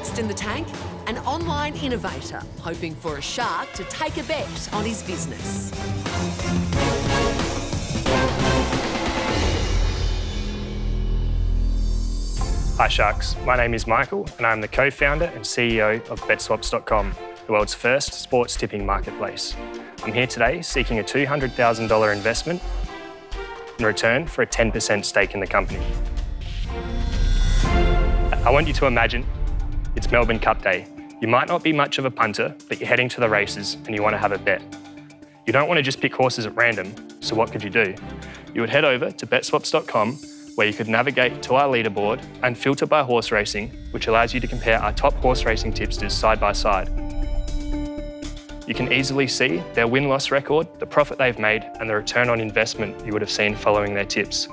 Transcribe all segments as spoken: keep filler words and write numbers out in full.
Next in the tank, an online innovator hoping for a shark to take a bet on his business. Hi Sharks, my name is Michael and I'm the co-founder and C E O of bet swaps dot com, the world's first sports tipping marketplace. I'm here today seeking a two hundred thousand dollars investment in return for a ten percent stake in the company. I want you to imagine it's Melbourne Cup Day. You might not be much of a punter, but you're heading to the races and you want to have a bet. You don't want to just pick horses at random, so what could you do? You would head over to bet swaps dot com where you could navigate to our leaderboard and filter by horse racing, which allows you to compare our top horse racing tipsters side by side. You can easily see their win-loss record, the profit they've made, and the return on investment you would have seen following their tips.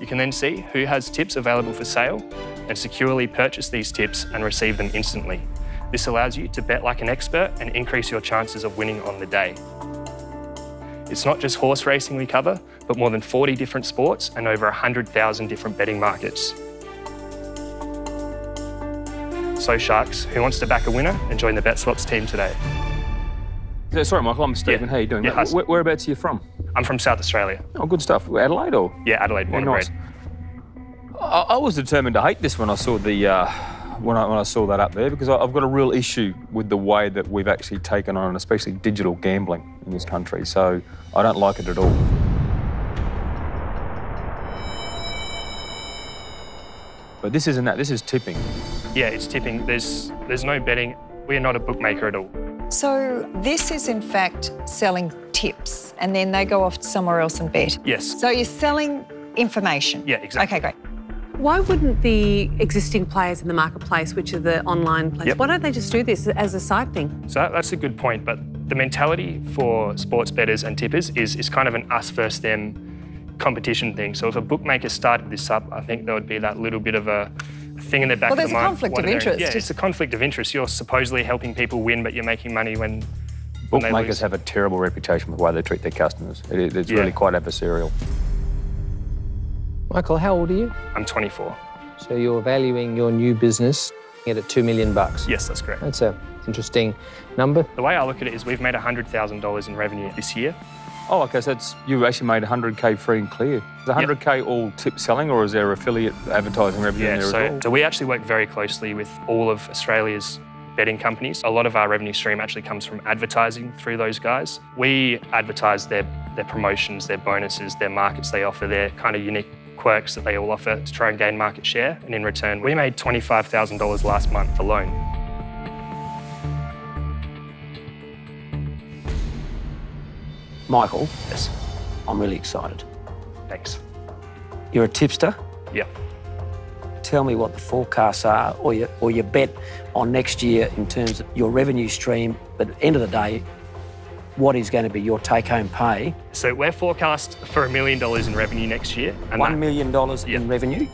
You can then see who has tips available for sale and securely purchase these tips and receive them instantly. This allows you to bet like an expert and increase your chances of winning on the day. It's not just horse racing we cover, but more than forty different sports and over one hundred thousand different betting markets. So Sharks, who wants to back a winner and join the BetSwaps team today? Sorry Michael, I'm Stephen. Yeah. How are you doing? Yeah, Where, whereabouts are you from? I'm from South Australia. Oh, good stuff. Adelaide or? Yeah, Adelaide, born and bred. I, I was determined to hate this when I saw the uh, when I when I saw that up there, because I, I've got a real issue with the way that we've actually taken on, especially digital gambling in this country. So I don't like it at all. But this isn't that. This is tipping. Yeah, it's tipping. There's there's no betting. We're not a bookmaker at all. So this is in fact selling tips and then they go off somewhere else and bet? Yes. So you're selling information? Yeah, exactly. Okay, great. Why wouldn't the existing players in the marketplace, which are the online players, yep. why don't they just do this as a side thing? So that's a good point, but the mentality for sports bettors and tippers is, is kind of an us versus them competition thing. So if a bookmaker started this up, I think there would be that little bit of a thing in their back well, of the mind. Well, there's a conflict of interest. Yeah, it's a conflict of interest. You're supposedly helping people win, but you're making money when, when bookmakers have a terrible reputation with the way they treat their customers. It, it's yeah. really quite adversarial. Michael, how old are you? I'm twenty-four. So you're valuing your new business at two million bucks? Yes, that's correct. That's an interesting number. The way I look at it is we've made one hundred thousand dollars in revenue this year. Oh, okay, so that's, you actually made one hundred K free and clear. Is one hundred K yep. all tip selling, or is there affiliate advertising revenue yeah, in there so, as well? So we actually work very closely with all of Australia's betting companies. A lot of our revenue stream actually comes from advertising through those guys. We advertise their, their promotions, their bonuses, their markets they offer, their kind of unique quirks that they all offer to try and gain market share. And in return, we made twenty-five thousand dollars last month alone. Michael, yes. I'm really excited. Thanks. You're a tipster? Yeah. Tell me what the forecasts are or your, or your bet on next year in terms of your revenue stream, but at the end of the day, what is going to be your take-home pay? So we're forecast for a million dollars in revenue next year. And One that, million dollars yeah. in revenue?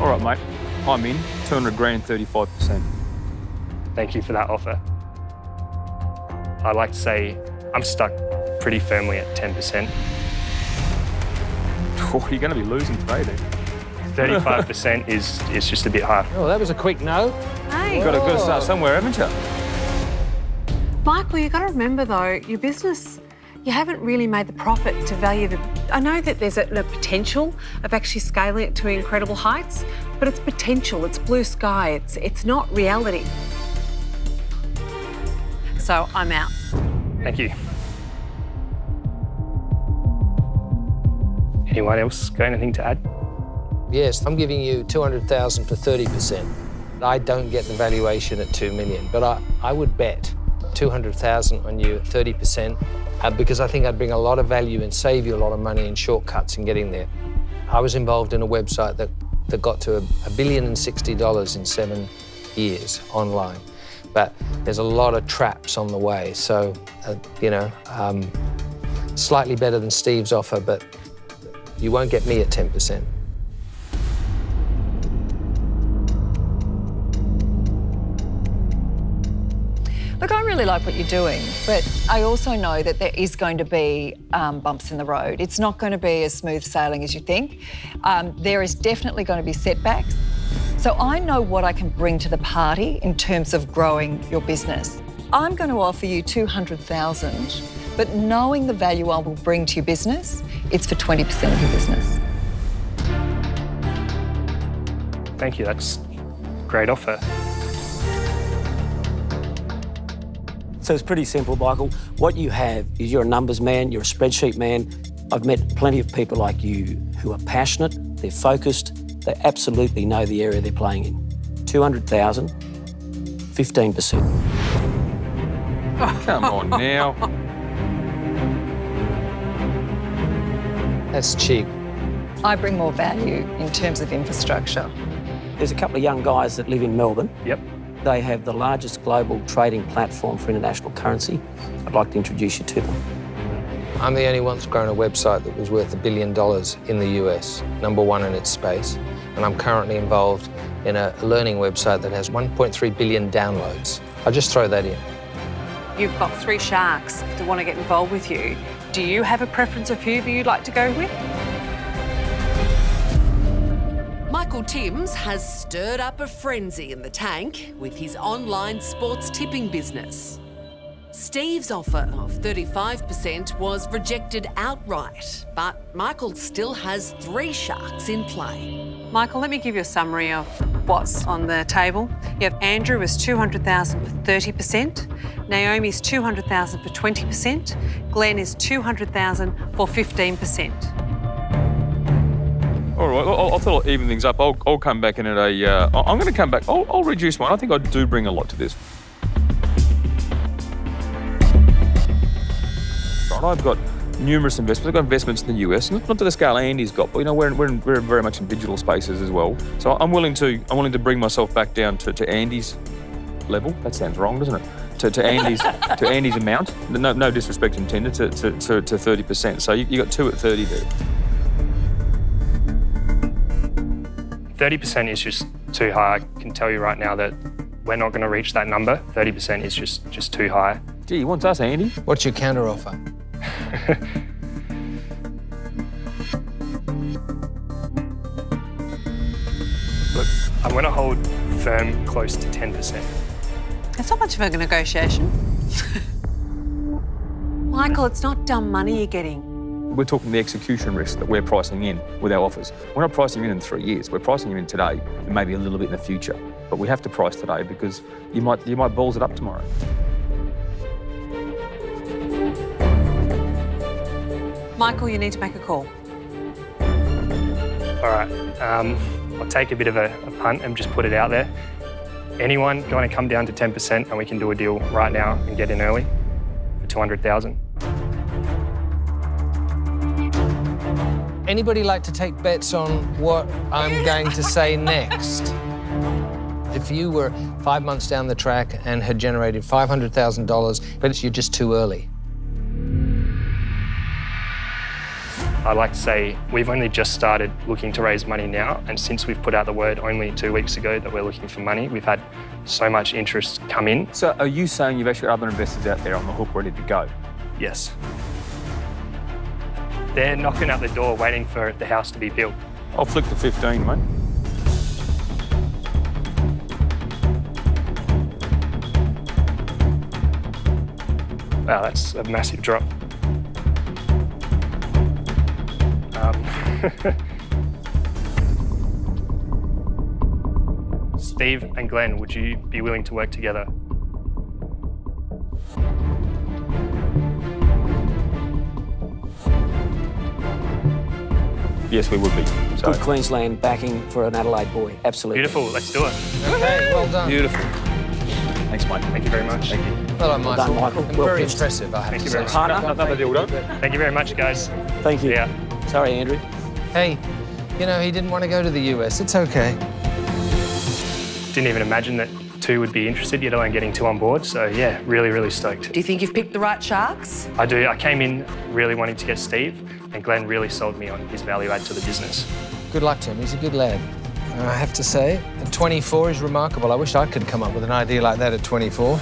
All right, mate, I'm in, two hundred grand, thirty-five percent. Thank you for that offer. I like to say I'm stuck pretty firmly at ten percent. Oh, you're going to be losing today then. thirty-five percent is, is just a bit high. Oh, that was a quick no. Hey. You've got to, got to start somewhere, haven't you? Michael, you've got to remember though, your business, you haven't really made the profit to value the... I know that there's a, a potential of actually scaling it to incredible heights, but it's potential, it's blue sky, it's, it's not reality. So I'm out. Thank you. Anyone else got anything to add? Yes, I'm giving you two hundred thousand dollars for thirty percent. I don't get the valuation at two million dollars, but I, I would bet two hundred thousand dollars on you at thirty percent uh, because I think I'd bring a lot of value and save you a lot of money in shortcuts in getting there. I was involved in a website that, that got to a billion and sixty dollars in seven years online. But there's a lot of traps on the way. So, uh, you know, um, slightly better than Steve's offer, but you won't get me at ten percent. Look, I'm really really like what you're doing, but I also know that there is going to be um, bumps in the road. It's not going to be as smooth sailing as you think. Um, there is definitely going to be setbacks. So I know what I can bring to the party in terms of growing your business. I'm going to offer you two hundred thousand dollars, but knowing the value I will bring to your business, it's for twenty percent of your business. Thank you, that's a great offer. So it's pretty simple, Michael. What you have is you're a numbers man, you're a spreadsheet man. I've met plenty of people like you who are passionate, they're focused, they absolutely know the area they're playing in. two hundred thousand dollars, fifteen percent. Oh, come on now. That's cheap. I bring more value in terms of infrastructure. There's a couple of young guys that live in Melbourne. Yep. They have the largest global trading platform for international currency. I'd like to introduce you to them. I'm the only one that's grown a website that was worth a billion dollars in the U S, number one in its space. And I'm currently involved in a learning website that has one point three billion downloads. I'll just throw that in. You've got three sharks that want to get involved with you. Do you have a preference of who you'd like to go with? Michael Timbs has stirred up a frenzy in the tank with his online sports tipping business. Steve's offer of thirty-five percent was rejected outright, but Michael still has three sharks in play. Michael, let me give you a summary of what's on the table. You have Andrew is two hundred thousand dollars for thirty percent, Naomi's two hundred thousand dollars for twenty percent, Glenn is two hundred thousand dollars for fifteen percent. All right, well, I thought I'll even things up. I'll, I'll come back in at a... Uh, I'm going to come back. I'll, I'll reduce mine. I think I do bring a lot to this. Right, I've got... numerous investments. I've got investments in the U S, not to the scale Andy's got, but you know we're in, we're, in, we're very much in digital spaces as well. So I'm willing to I'm willing to bring myself back down to, to Andy's level. That sounds wrong, doesn't it? To, to Andy's to Andy's amount. No, no disrespect intended. To to to thirty percent. So you, you got two at thirty there. Thirty percent is just too high. I can tell you right now that we're not going to reach that number. Thirty percent is just just too high. Gee, he wants us, Andy. What's your counter offer? Look, I'm going to hold firm close to ten percent. That's not much of a negotiation. Michael, it's not dumb money you're getting. We're talking the execution risk that we're pricing in with our offers. We're not pricing in in three years. We're pricing in today and maybe a little bit in the future. But we have to price today because you might, you might balls it up tomorrow. Michael, you need to make a call. All right, um, I'll take a bit of a, a punt and just put it out there. Anyone going to come down to ten percent and we can do a deal right now and get in early for two hundred thousand dollars. Anybody like to take bets on what I'm going to say next? If you were five months down the track and had generated five hundred thousand dollars, but you're just too early. I like to say we've only just started looking to raise money now, and since we've put out the word only two weeks ago that we're looking for money, we've had so much interest come in. So are you saying you've actually got other investors out there on the hook ready to go? Yes. They're knocking at the door waiting for the house to be built. I'll flick the fifteen, mate. Wow, that's a massive drop. Steve and Glenn, would you be willing to work together? Yes, we would be. So. Good Queensland backing for an Adelaide boy, absolutely. Beautiful, let's do it. Okay, well done. Beautiful. Thanks, Mike. Thank you very much. Thank you. Well done, Michael. Well done, Michael. Well, very impressive, I have Thank to you very say. Much. Another, another deal done. Thank you very much, guys. Thank you. Yeah. Sorry, Andrew. Hey, you know, he didn't want to go to the U S. It's okay. Didn't even imagine that two would be interested, yet alone getting two on board. So, yeah, really, really stoked. Do you think you've picked the right sharks? I do. I came in really wanting to get Steve, and Glenn really sold me on his value add to the business. Good luck to him. He's a good lad, I have to say. And twenty-four is remarkable. I wish I could come up with an idea like that at twenty-four.